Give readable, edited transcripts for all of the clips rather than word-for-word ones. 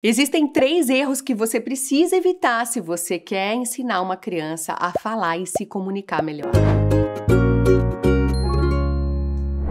Existem 3 erros que você precisa evitar se você quer ensinar uma criança a falar e se comunicar melhor.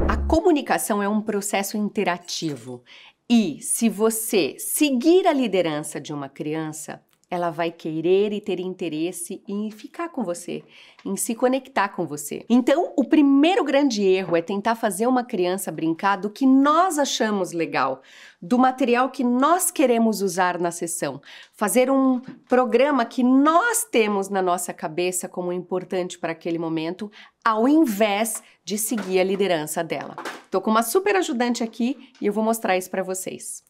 A comunicação é um processo interativo e, se você seguir a liderança de uma criança, ela vai querer e ter interesse em ficar com você, em se conectar com você. Então, o primeiro grande erro é tentar fazer uma criança brincar do que nós achamos legal, do material que nós queremos usar na sessão, fazer um programa que nós temos na nossa cabeça como importante para aquele momento, ao invés de seguir a liderança dela. Tô com uma super ajudante aqui e eu vou mostrar isso para vocês.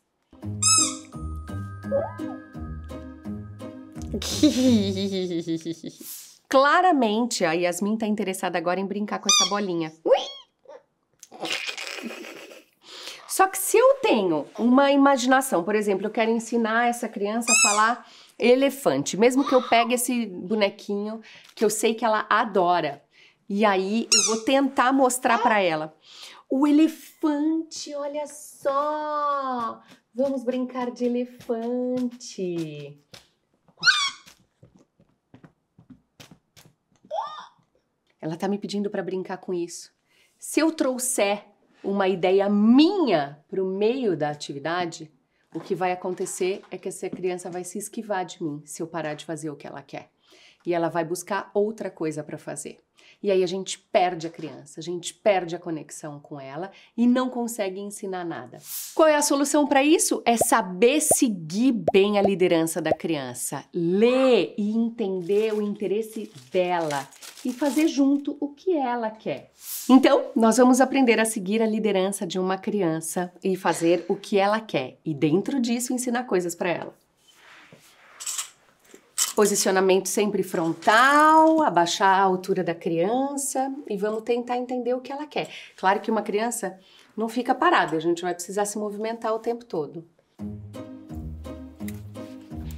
Claramente a Yasmin tá interessada agora em brincar com essa bolinha. Só que se eu tenho uma imaginação, por exemplo, eu quero ensinar essa criança a falar elefante, mesmo que eu pegue esse bonequinho que eu sei que ela adora, e aí eu vou tentar mostrar pra ela o elefante, olha só, vamos brincar de elefante. Ela tá me pedindo para brincar com isso. Se eu trouxer uma ideia minha pro meio da atividade, o que vai acontecer é que essa criança vai se esquivar de mim se eu parar de fazer o que ela quer. E ela vai buscar outra coisa para fazer. E aí a gente perde a criança, a gente perde a conexão com ela e não consegue ensinar nada. Qual é a solução para isso? É saber seguir bem a liderança da criança, ler e entender o interesse dela e fazer junto o que ela quer. Então, nós vamos aprender a seguir a liderança de uma criança e fazer o que ela quer e dentro disso ensinar coisas para ela. Posicionamento sempre frontal, abaixar a altura da criança e vamos tentar entender o que ela quer. Claro que uma criança não fica parada, a gente vai precisar se movimentar o tempo todo.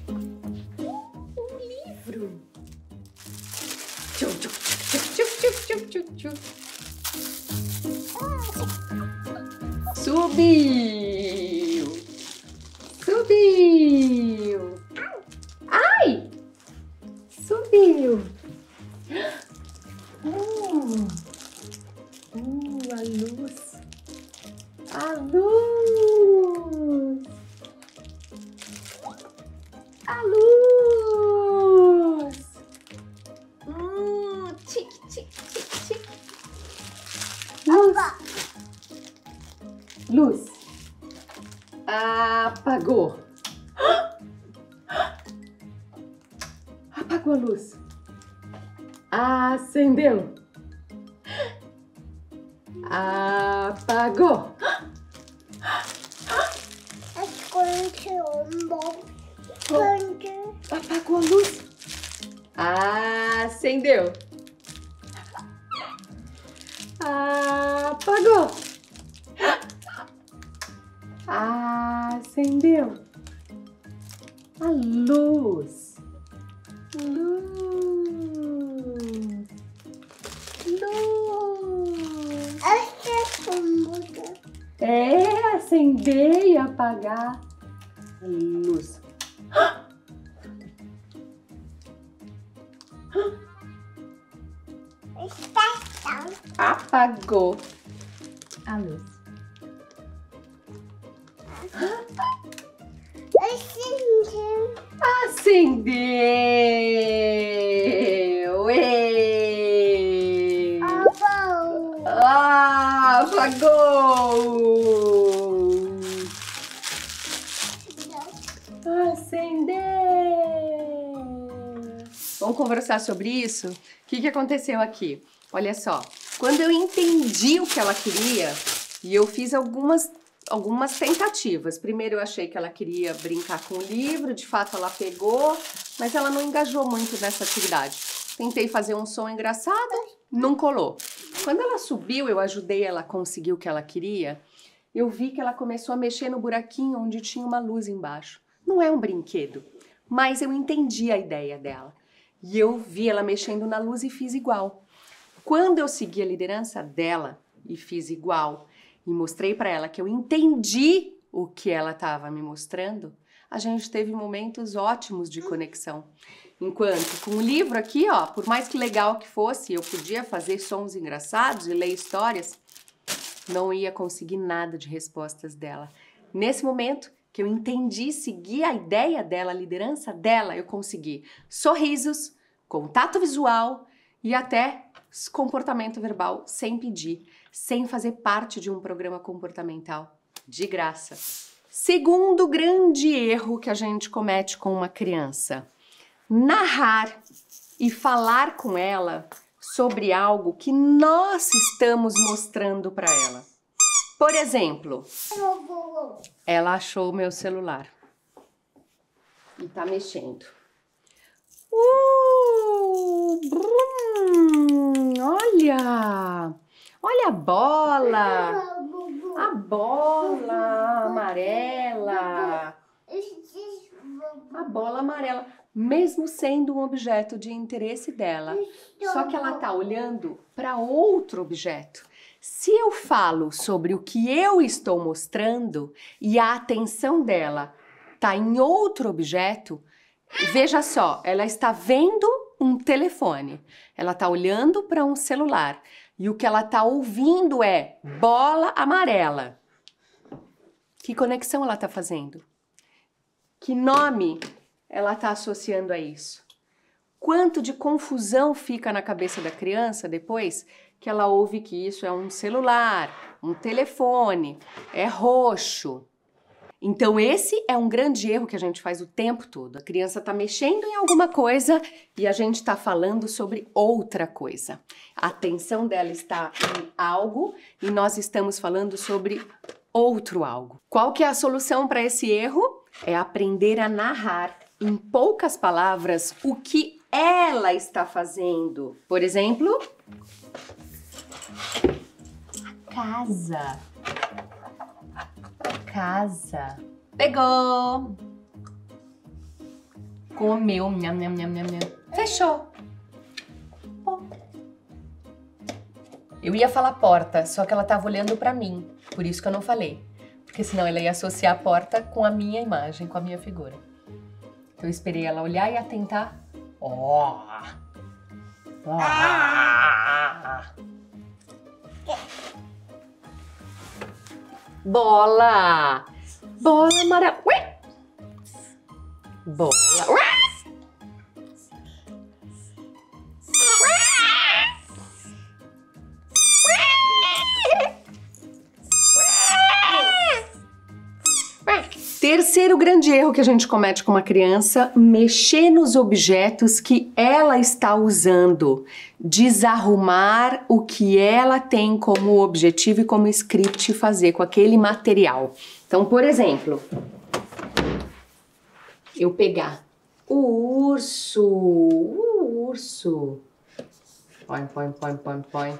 Um livro! Subiu! Subiu! Ai! Subiu! A luz! A luz! A luz! Tic, tic, tic, tic! Luz! Luz! Apagou! Apagou a luz. Acendeu. Apagou. Apagou a luz. Acendeu. Apagou. Acendeu. A luz. Luz. Luz. É, acender e apagar. Luz. Apagou a luz. Acendeu! Ei. Apagou! Ah, apagou! Acendeu! Vamos conversar sobre isso? O que aconteceu aqui? Olha só, quando eu entendi o que ela queria e eu fiz algumas tentativas. Primeiro eu achei que ela queria brincar com o livro, de fato ela pegou, mas ela não engajou muito nessa atividade. Tentei fazer um som engraçado, não colou. Quando ela subiu, eu ajudei ela a conseguir o que ela queria, eu vi que ela começou a mexer no buraquinho onde tinha uma luz embaixo. Não é um brinquedo, mas eu entendi a ideia dela. E eu vi ela mexendo na luz e fiz igual. Quando eu segui a liderança dela e fiz igual, e mostrei para ela que eu entendi o que ela estava me mostrando, a gente teve momentos ótimos de conexão. Enquanto com o livro aqui, ó, por mais que legal que fosse, eu podia fazer sons engraçados e ler histórias, não ia conseguir nada de respostas dela. Nesse momento que eu entendi, segui a ideia dela, a liderança dela, eu consegui sorrisos, contato visual e até comportamento verbal sem pedir, sem fazer parte de um programa comportamental, de graça. Segundo grande erro que a gente comete com uma criança: narrar e falar com ela sobre algo que nós estamos mostrando para ela. Por exemplo, ela achou o meu celular e tá mexendo. Olha! Olha a bola! A bola amarela! A bola amarela, mesmo sendo um objeto de interesse dela, só que ela tá olhando para outro objeto. Se eu falo sobre o que eu estou mostrando e a atenção dela tá em outro objeto, veja só, ela está vendo um telefone, ela tá olhando para um celular e o que ela tá ouvindo é bola amarela. Que conexão ela tá fazendo? Que nome ela está associando a isso? Quanto de confusão fica na cabeça da criança depois que ela ouve que isso é um celular, um telefone, é roxo? Então esse é um grande erro que a gente faz o tempo todo. A criança está mexendo em alguma coisa e a gente está falando sobre outra coisa. A atenção dela está em algo e nós estamos falando sobre outro algo. Qual que é a solução para esse erro? É aprender a narrar, em poucas palavras, o que ela está fazendo. Por exemplo, a casa. Casa. Pegou. Comeu. Nham, nham, nham, nham, nham. Fechou. Pô. Eu ia falar porta, só que ela estava olhando para mim, por isso que eu não falei. Porque senão ela ia associar a porta com a minha imagem, com a minha figura. Então eu esperei ela olhar e atentar. Ó! Oh. Ah. Bola! Bola amarela! Ué. Bola! Ué. Terceiro grande erro que a gente comete com uma criança: mexer nos objetos que ela está usando. Desarrumar o que ela tem como objetivo e como script fazer com aquele material. Então, por exemplo, eu pegar o urso. O urso. Põe, põe, põe, põe, põe.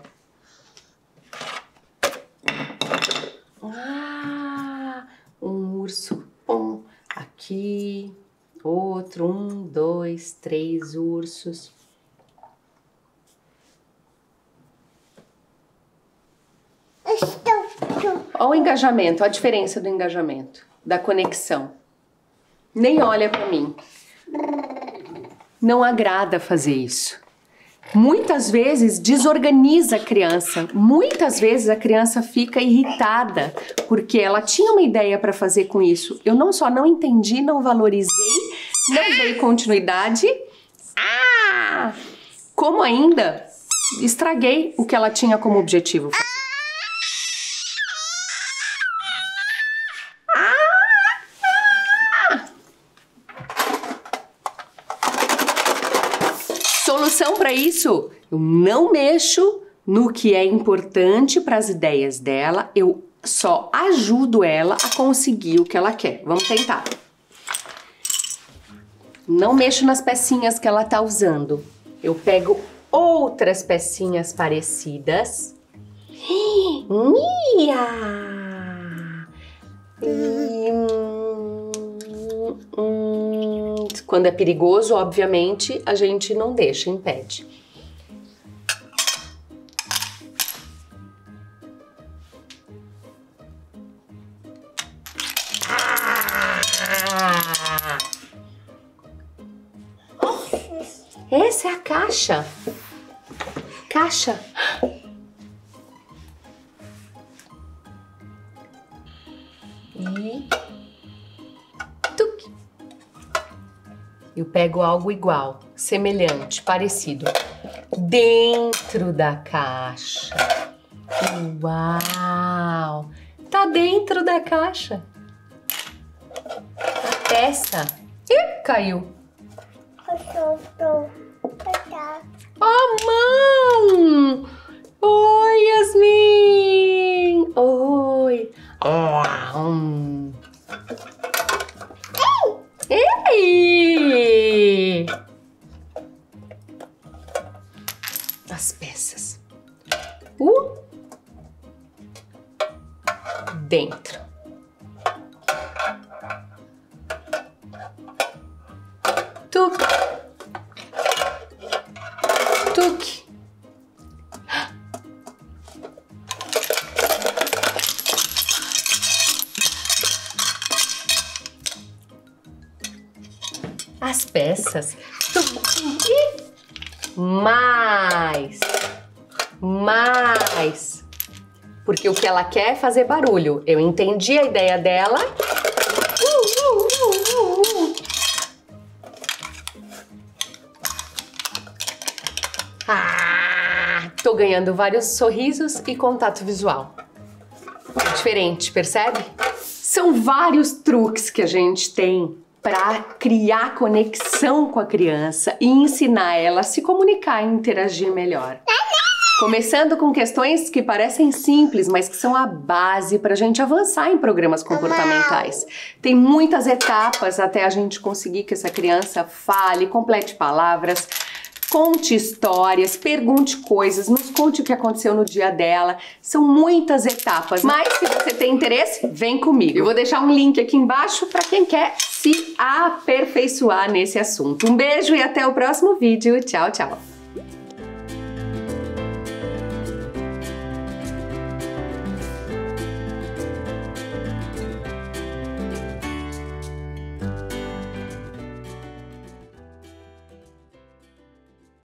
Ah, um urso. Um, aqui, outro, um, dois, três ursos. Olha o engajamento, olha a diferença do engajamento, da conexão. Nem olha pra mim. Não agrada fazer isso. Muitas vezes desorganiza a criança, muitas vezes a criança fica irritada porque ela tinha uma ideia para fazer com isso. Eu não só não entendi, não valorizei, não dei continuidade, como ainda estraguei o que ela tinha como objetivo. Solução para isso: eu não mexo no que é importante para as ideias dela, eu só ajudo ela a conseguir o que ela quer. Vamos tentar. Não mexo nas pecinhas que ela está usando, eu pego outras pecinhas parecidas. Quando é perigoso, obviamente, a gente não deixa, impede. Essa é a caixa. Caixa. E... tuc. Eu pego algo igual, semelhante, parecido. Dentro da caixa. Uau! Tá dentro da caixa. A peça. Ih, caiu. Oh, mão! Oi, Yasmin! Oi! Ei! As peças. Dentro. Tuc. Tuc. As peças. Mais. Porque o que ela quer é fazer barulho. Eu entendi a ideia dela. Ah, tô ganhando vários sorrisos e contato visual. É diferente, percebe? São vários truques que a gente tem para criar conexão com a criança e ensinar ela a se comunicar e interagir melhor. Começando com questões que parecem simples, mas que são a base para a gente avançar em programas comportamentais. Tem muitas etapas até a gente conseguir que essa criança fale, complete palavras, conte histórias, pergunte coisas, nos conte o que aconteceu no dia dela. São muitas etapas, mas se você tem interesse, vem comigo. Eu vou deixar um link aqui embaixo para quem quer se aperfeiçoar nesse assunto. Um beijo e até o próximo vídeo. Tchau, tchau.